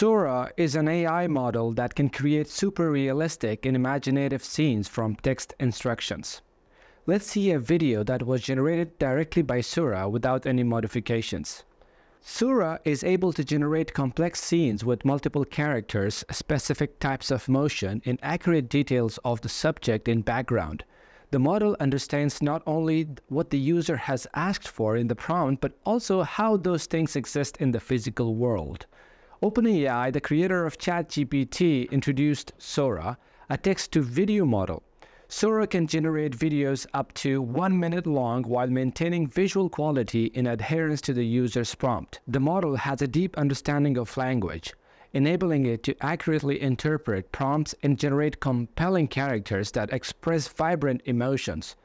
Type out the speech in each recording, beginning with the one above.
Sora is an AI model that can create super realistic and imaginative scenes from text instructions. Let's see a video that was generated directly by Sora without any modifications. Sora is able to generate complex scenes with multiple characters, specific types of motion, and accurate details of the subject and background. The model understands not only what the user has asked for in the prompt, but also how those things exist in the physical world. OpenAI, the creator of ChatGPT, introduced Sora, a text-to-video model. Sora can generate videos up to 1 minute long while maintaining visual quality and adherence to the user's prompt. The model has a deep understanding of language, enabling it to accurately interpret prompts and generate compelling characters that express vibrant emotions.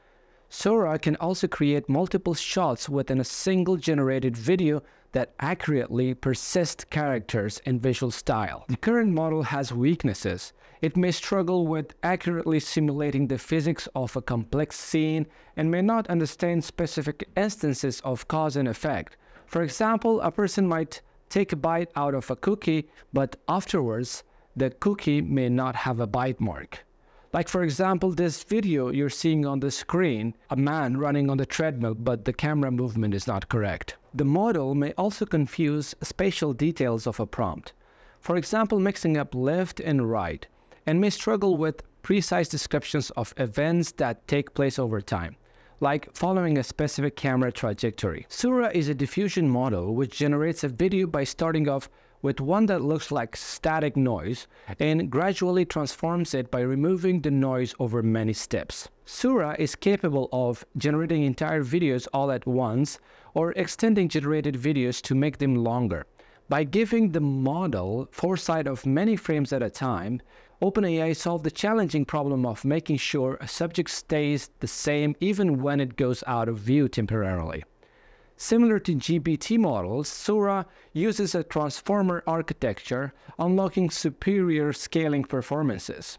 Sora can also create multiple shots within a single generated video that accurately persist characters and visual style. The current model has weaknesses. It may struggle with accurately simulating the physics of a complex scene and may not understand specific instances of cause and effect. For example, a person might take a bite out of a cookie, but afterwards, the cookie may not have a bite mark. Like for example, this video you're seeing on the screen, a man running on the treadmill, but the camera movement is not correct. The model may also confuse spatial details of a prompt. For example, mixing up left and right, and may struggle with precise descriptions of events that take place over time, like following a specific camera trajectory. Sora is a diffusion model which generates a video by starting off with one that looks like static noise and gradually transforms it by removing the noise over many steps. Sora is capable of generating entire videos all at once or extending generated videos to make them longer. By giving the model foresight of many frames at a time, OpenAI solved the challenging problem of making sure a subject stays the same even when it goes out of view temporarily. Similar to GPT models, Sora uses a transformer architecture, unlocking superior scaling performances.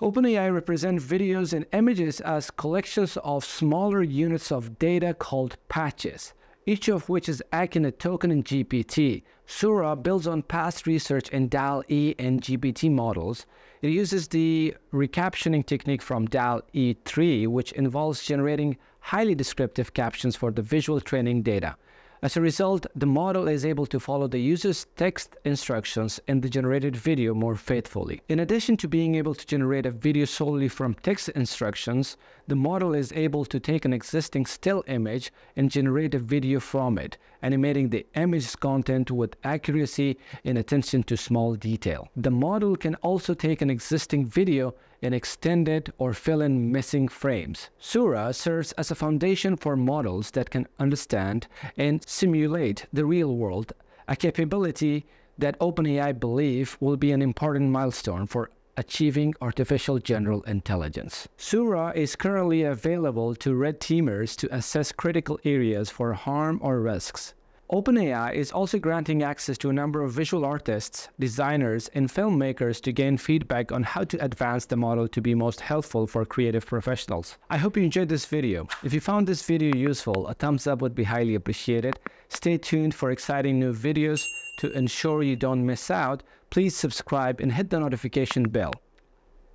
OpenAI represents videos and images as collections of smaller units of data called patches, each of which is akin to token in GPT. Sora builds on past research in DALL-E and GPT models. It uses the recaptioning technique from DALL-E 3, which involves generating highly descriptive captions for the visual training data. As a result, the model is able to follow the user's text instructions in the generated video more faithfully. In addition to being able to generate a video solely from text instructions, the model is able to take an existing still image and generate a video from it, animating the image's content with accuracy and attention to small detail. The model can also take an existing video and extend it or fill in missing frames. Sora serves as a foundation for models that can understand and simulate the real world, a capability that OpenAI believes will be an important milestone for achieving artificial general intelligence. Sora is currently available to red teamers to assess critical areas for harm or risks. OpenAI is also granting access to a number of visual artists, designers, and filmmakers to gain feedback on how to advance the model to be most helpful for creative professionals. I hope you enjoyed this video. If you found this video useful, a thumbs up would be highly appreciated. Stay tuned for exciting new videos. To ensure you don't miss out, please subscribe and hit the notification bell.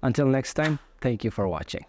Until next time, thank you for watching.